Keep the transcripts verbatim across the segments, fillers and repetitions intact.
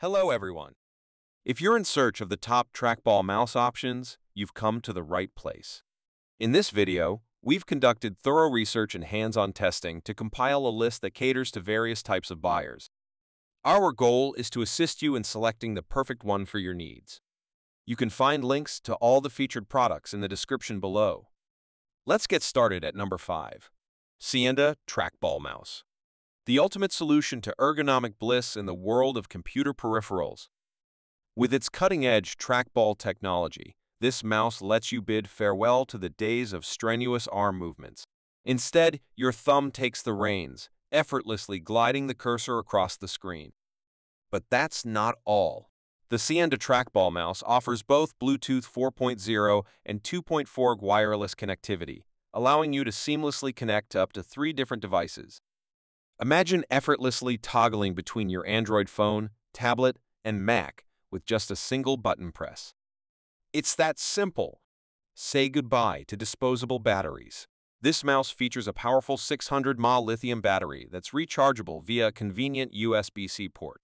Hello everyone! If you're in search of the top trackball mouse options, you've come to the right place. In this video, we've conducted thorough research and hands-on testing to compile a list that caters to various types of buyers. Our goal is to assist you in selecting the perfect one for your needs. You can find links to all the featured products in the description below. Let's get started at number five. SeenDa Trackball Mouse. The ultimate solution to ergonomic bliss in the world of computer peripherals. With its cutting-edge trackball technology, this mouse lets you bid farewell to the days of strenuous arm movements. Instead, your thumb takes the reins, effortlessly gliding the cursor across the screen. But that's not all. The SeenDa trackball mouse offers both Bluetooth four point oh and two point four G wireless connectivity, allowing you to seamlessly connect to up to three different devices. Imagine effortlessly toggling between your Android phone, tablet, and Mac with just a single button press. It's that simple. Say goodbye to disposable batteries. This mouse features a powerful six hundred milliamp hour lithium battery that's rechargeable via a convenient U S B C port.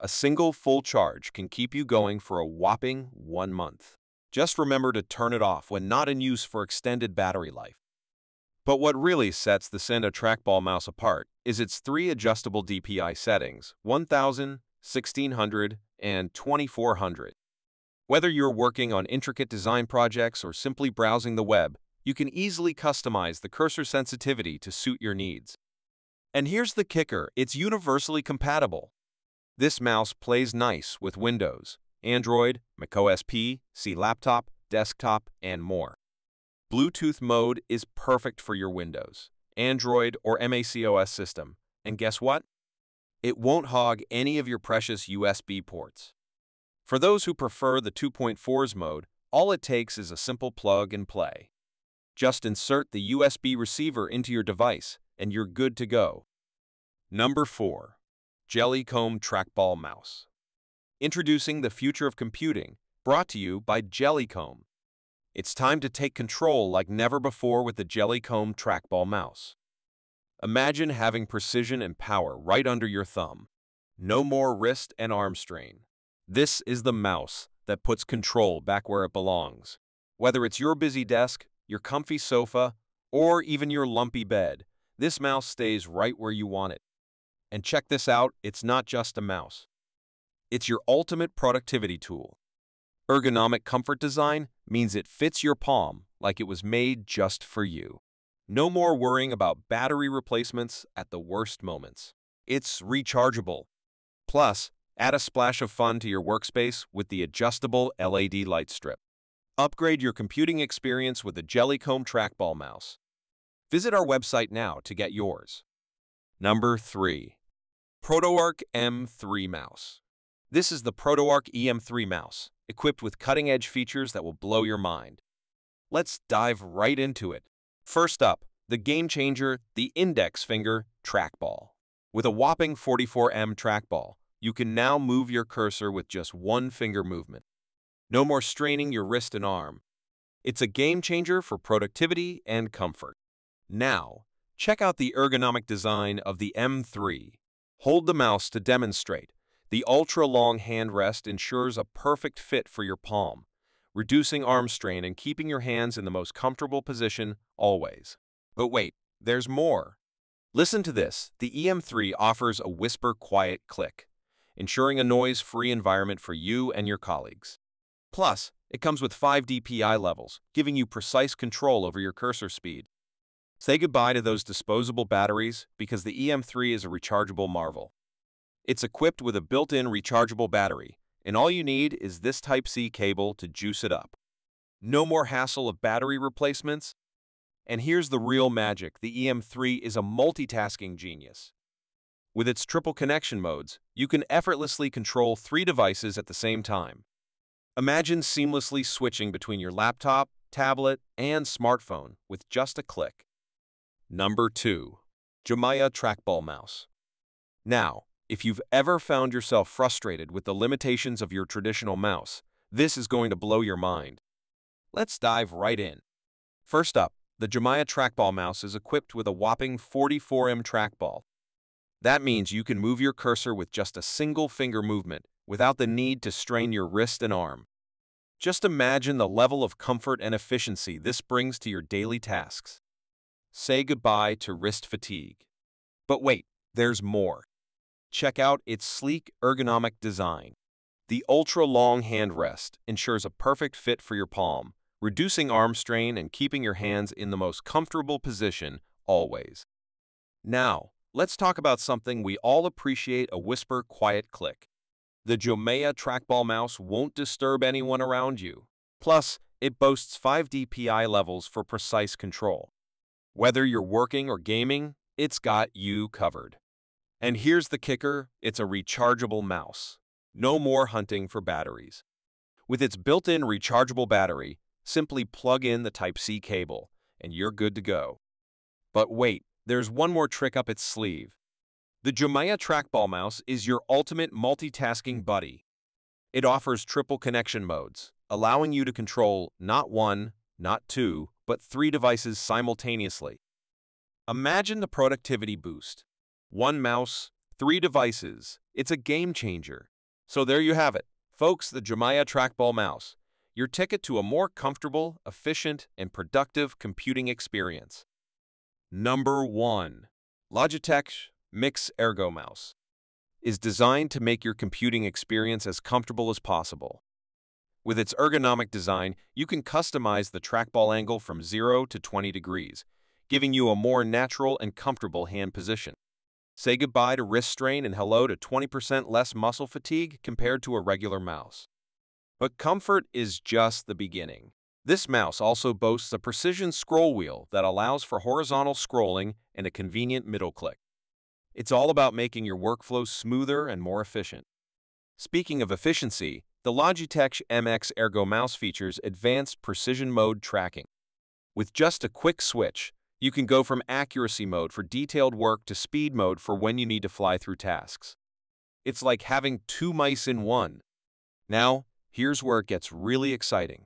A single full charge can keep you going for a whopping one month. Just remember to turn it off when not in use for extended battery life. But what really sets the SeenDa trackball mouse apart is its three adjustable D P I settings, one thousand, sixteen hundred, and twenty-four hundred. Whether you're working on intricate design projects or simply browsing the web, you can easily customize the cursor sensitivity to suit your needs. And here's the kicker, it's universally compatible. This mouse plays nice with Windows, Android, macOS P C laptop, desktop, and more. Bluetooth mode is perfect for your Windows, Android, or macOS system, and guess what? It won't hog any of your precious U S B ports. For those who prefer the two point four's mode, all it takes is a simple plug and play. Just insert the U S B receiver into your device, and you're good to go. Number four. Jellycomb Trackball Mouse. Introducing the future of computing, brought to you by Jellycomb. It's time to take control like never before with the Jellycomb trackball mouse. Imagine having precision and power right under your thumb. No more wrist and arm strain. This is the mouse that puts control back where it belongs. Whether it's your busy desk, your comfy sofa, or even your lumpy bed, this mouse stays right where you want it. And check this out, it's not just a mouse. It's your ultimate productivity tool. Ergonomic comfort design means it fits your palm like it was made just for you. No more worrying about battery replacements at the worst moments. It's rechargeable. Plus, add a splash of fun to your workspace with the adjustable L E D light strip. Upgrade your computing experience with the Jellycomb trackball mouse. Visit our website now to get yours. Number three. ProtoArc M three Mouse. This is the ProtoArc E M three mouse, equipped with cutting-edge features that will blow your mind. Let's dive right into it. First up, the game-changer, the index finger trackball. With a whopping forty-four milliamp hour trackball, you can now move your cursor with just one finger movement. No more straining your wrist and arm. It's a game-changer for productivity and comfort. Now, check out the ergonomic design of the M three. Hold the mouse to demonstrate. The ultra-long handrest ensures a perfect fit for your palm, reducing arm strain and keeping your hands in the most comfortable position always. But wait, there's more. Listen to this. The E M three offers a whisper quiet click, ensuring a noise-free environment for you and your colleagues. Plus, it comes with five D P I levels, giving you precise control over your cursor speed. Say goodbye to those disposable batteries because the E M three is a rechargeable marvel. It's equipped with a built-in rechargeable battery, and all you need is this Type C cable to juice it up. No more hassle of battery replacements. And here's the real magic, the E M three is a multitasking genius. With its triple connection modes, you can effortlessly control three devices at the same time. Imagine seamlessly switching between your laptop, tablet, and smartphone with just a click. Number two. JOMAA Trackball Mouse. Now, if you've ever found yourself frustrated with the limitations of your traditional mouse, this is going to blow your mind. Let's dive right in. First up, the JOMAA trackball mouse is equipped with a whopping forty-four milliamp hour trackball. That means you can move your cursor with just a single finger movement without the need to strain your wrist and arm. Just imagine the level of comfort and efficiency this brings to your daily tasks. Say goodbye to wrist fatigue. But wait, there's more. Check out its sleek, ergonomic design. The ultra-long handrest ensures a perfect fit for your palm, reducing arm strain and keeping your hands in the most comfortable position always. Now, let's talk about something we all appreciate, a whisper quiet click. The JOMAA trackball mouse won't disturb anyone around you. Plus, it boasts five D P I levels for precise control. Whether you're working or gaming, it's got you covered. And here's the kicker, it's a rechargeable mouse. No more hunting for batteries. With its built-in rechargeable battery, simply plug in the Type C cable, and you're good to go. But wait, there's one more trick up its sleeve. The JOMAA trackball mouse is your ultimate multitasking buddy. It offers triple connection modes, allowing you to control not one, not two, but three devices simultaneously. Imagine the productivity boost. One mouse, three devices. It's a game changer. So there you have it, folks, the JOMAA trackball mouse, your ticket to a more comfortable, efficient, and productive computing experience. Number one, Logitech M X Ergo mouse is designed to make your computing experience as comfortable as possible. With its ergonomic design, you can customize the trackball angle from zero to twenty degrees, giving you a more natural and comfortable hand position. Say goodbye to wrist strain and hello to twenty percent less muscle fatigue compared to a regular mouse. But comfort is just the beginning. This mouse also boasts a precision scroll wheel that allows for horizontal scrolling and a convenient middle click. It's all about making your workflow smoother and more efficient. Speaking of efficiency, the Logitech M X Ergo mouse features advanced precision mode tracking. With just a quick switch, you can go from accuracy mode for detailed work to speed mode for when you need to fly through tasks. It's like having two mice in one. Now, here's where it gets really exciting.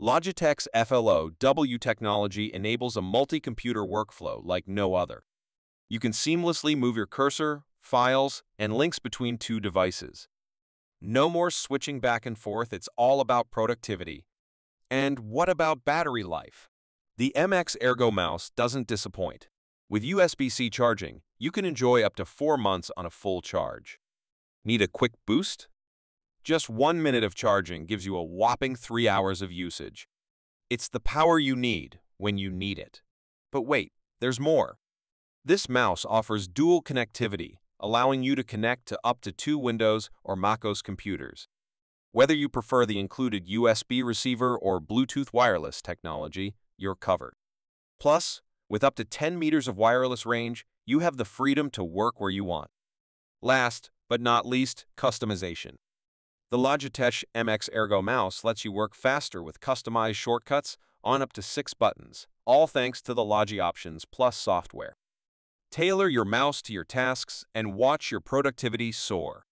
Logitech's F L O W technology enables a multi-computer workflow like no other. You can seamlessly move your cursor, files, and links between two devices. No more switching back and forth, it's all about productivity. And what about battery life? The M X Ergo mouse doesn't disappoint. With U S B C charging, you can enjoy up to four months on a full charge. Need a quick boost? Just one minute of charging gives you a whopping three hours of usage. It's the power you need when you need it. But wait, there's more. This mouse offers dual connectivity, allowing you to connect to up to two Windows or macOS computers. Whether you prefer the included U S B receiver or Bluetooth wireless technology, you're covered. Plus, with up to ten meters of wireless range, you have the freedom to work where you want. Last but not least, customization. The Logitech M X Ergo mouse lets you work faster with customized shortcuts on up to six buttons, all thanks to the Logi Options Plus software. Tailor your mouse to your tasks and watch your productivity soar.